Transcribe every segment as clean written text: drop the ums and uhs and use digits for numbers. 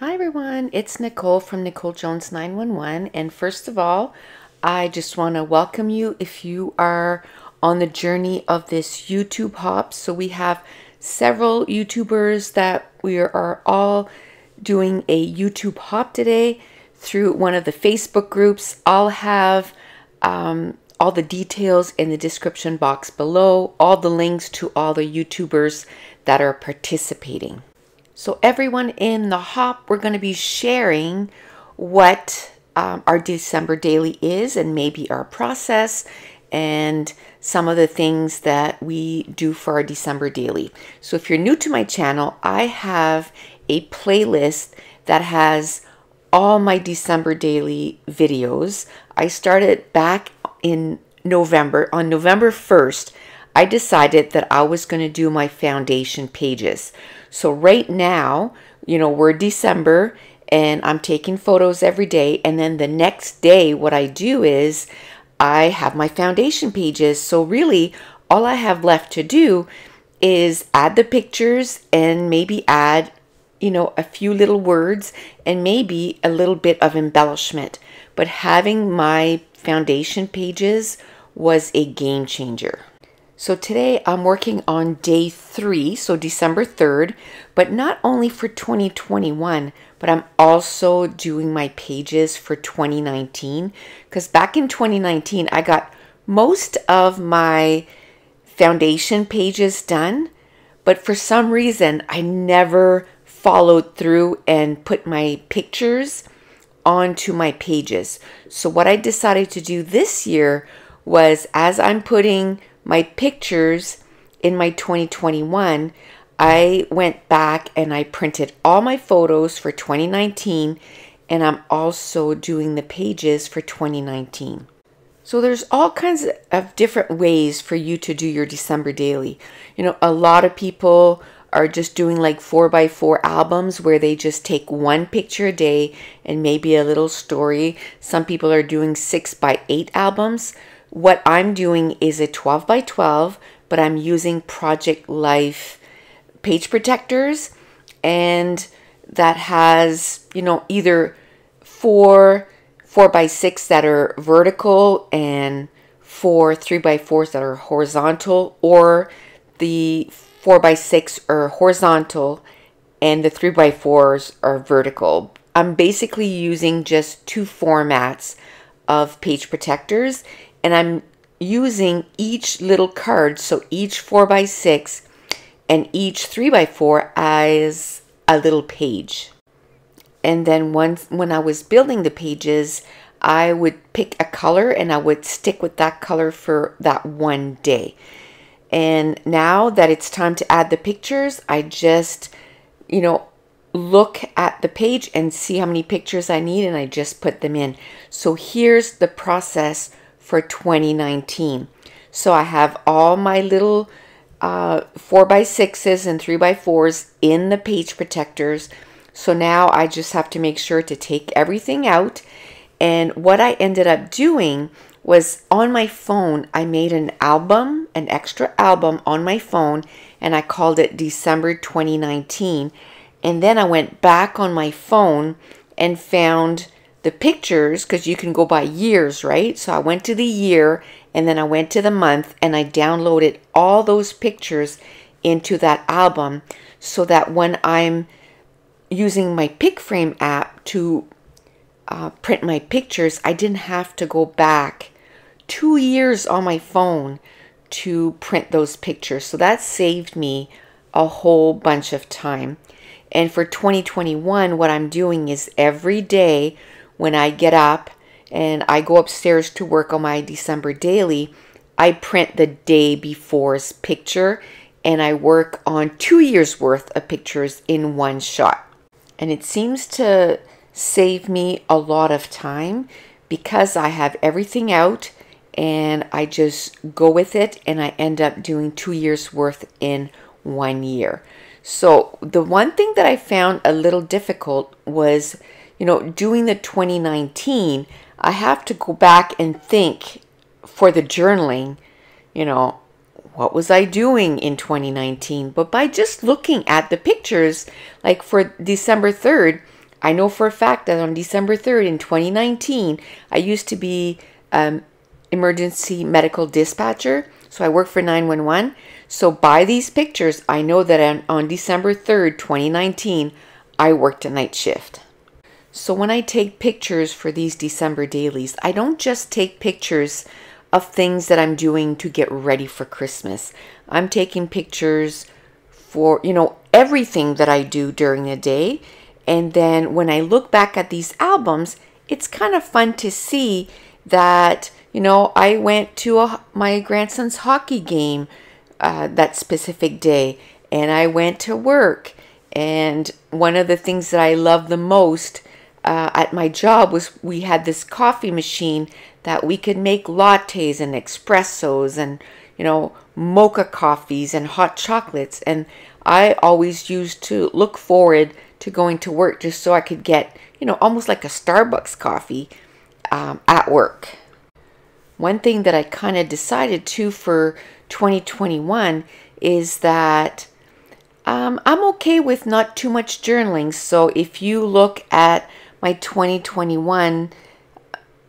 Hi everyone, it's Nicole from Nicole Jones 911, and first of all, I just want to welcome you if you are on the journey of this YouTube hop. So we have several YouTubers that we are all doing a YouTube hop today through one of the Facebook groups. I'll have all the details in the description box below, all the links to all the YouTubers that are participating. So everyone in the hop, we're going to be sharing what our December daily is and maybe our process and some of the things that we do for our December daily. So if you're new to my channel, I have a playlist that has all my December daily videos. I started back in November. On November 1st, I decided that I was going to do my foundation pages. So right now, you know, we're December and I'm taking photos every day. And then the next day, what I do is I have my foundation pages. So really, all I have left to do is add the pictures and maybe add, you know, a few little words and maybe a little bit of embellishment. But having my foundation pages was a game changer. So today I'm working on day 3, so December 3rd, but not only for 2021, but I'm also doing my pages for 2019, because back in 2019, I got most of my foundation pages done, but for some reason, I never followed through and put my pictures onto my pages. So what I decided to do this year was, as I'm putting my pictures in my 2021, I went back and I printed all my photos for 2019, and I'm also doing the pages for 2019. So there's all kinds of different ways for you to do your December daily. You know, a lot of people are just doing like 4x4 albums where they just take one picture a day and maybe a little story. Some people are doing 6x8 albums. What I'm doing is a 12x12, but I'm using Project Life page protectors, and that has, you know, either 4x6 that are vertical and 4 3x4s that are horizontal, or the 4x6 are horizontal and the 3x4s are vertical. I'm basically using just two formats of page protectors, and I'm using each little card, so each 4x6 and each 3x4 as a little page. And then once when I was building the pages, I would pick a color and I would stick with that color for that one day. And now that it's time to add the pictures, I just, you know, look at the page and see how many pictures I need, and I just put them in. So here's the process for 2019. So I have all my little 4x6s and 3x4s in the page protectors. So now I just have to make sure to take everything out. And what I ended up doing was, on my phone, I made an album, an extra album on my phone, and I called it December 2019. And then I went back on my phone and found the pictures, because you can go by years, right? So I went to the year, and then I went to the month, and I downloaded all those pictures into that album, so that when I'm using my Pick Frame app to print my pictures, I didn't have to go back 2 years on my phone to print those pictures. So that saved me a whole bunch of time. And for 2021, what I'm doing is, every day when I get up and I go upstairs to work on my December daily, I print the day before's picture, and I work on 2 years worth of pictures in one shot. And it seems to save me a lot of time, because I have everything out and I just go with it, and I end up doing 2 years worth in 1 year. So the one thing that I found a little difficult was, you know, doing the 2019, I have to go back and think for the journaling, you know, what was I doing in 2019? But by just looking at the pictures, like for December 3rd, I know for a fact that on December 3rd in 2019, I used to be emergency medical dispatcher. So I work for 911. So by these pictures, I know that on December 3rd, 2019, I worked a night shift. So when I take pictures for these December dailies, I don't just take pictures of things that I'm doing to get ready for Christmas. I'm taking pictures for, you know, everything that I do during the day. And then when I look back at these albums, it's kind of fun to see that, you know, I went to my grandson's hockey game that specific day, and I went to work. And one of the things that I love the most at my job was we had this coffee machine that we could make lattes and espressos and, you know, mocha coffees and hot chocolates. And I always used to look forward to going to work just so I could get, you know, almost like a Starbucks coffee at work. One thing that I kind of decided to for 2021 is that I'm okay with not too much journaling. So if you look at my 2021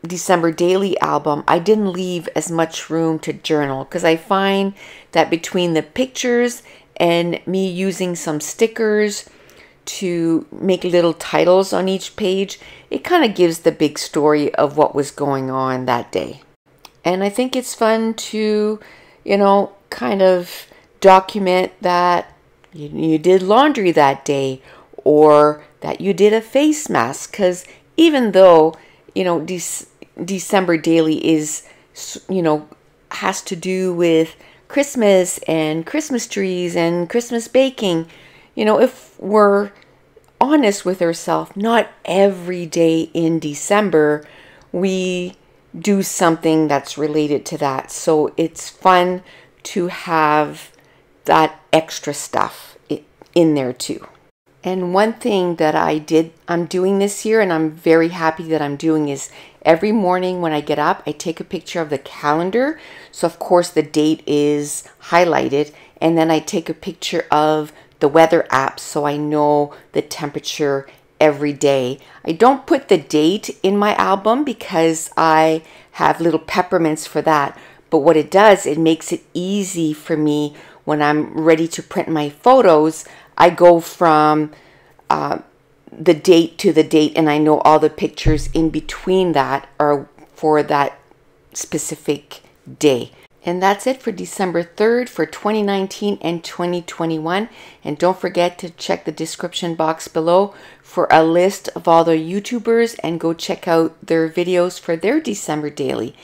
December daily album, I didn't leave as much room to journal because I find that between the pictures and me using some stickers to make little titles on each page, it kind of gives the big story of what was going on that day. And I think it's fun to, you know, kind of document that you did laundry that day, or that you did a face mask, because even though, you know, December daily is, you know, has to do with Christmas and Christmas trees and Christmas baking, you know, if we're honest with ourselves, not every day in December we do something that's related to that. So it's fun to have that extra stuff in there too. And one thing that I'm doing this year, and I'm very happy that I'm doing, is every morning when I get up, I take a picture of the calendar. So of course the date is highlighted, and then I take a picture of the weather app so I know the temperature every day. I don't put the date in my album because I have little peppermints for that. But what it does, it makes it easy for me when I'm ready to print my photos. I go from the date to the date, and I know all the pictures in between that are for that specific day. And that's it for December 3rd for 2019 and 2021. And don't forget to check the description box below for a list of all the YouTubers, and go check out their videos for their December daily.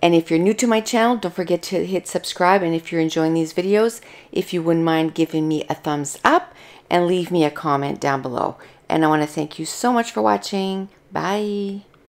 And if you're new to my channel, don't forget to hit subscribe. And if you're enjoying these videos, if you wouldn't mind giving me a thumbs up and leave me a comment down below. And I want to thank you so much for watching. Bye.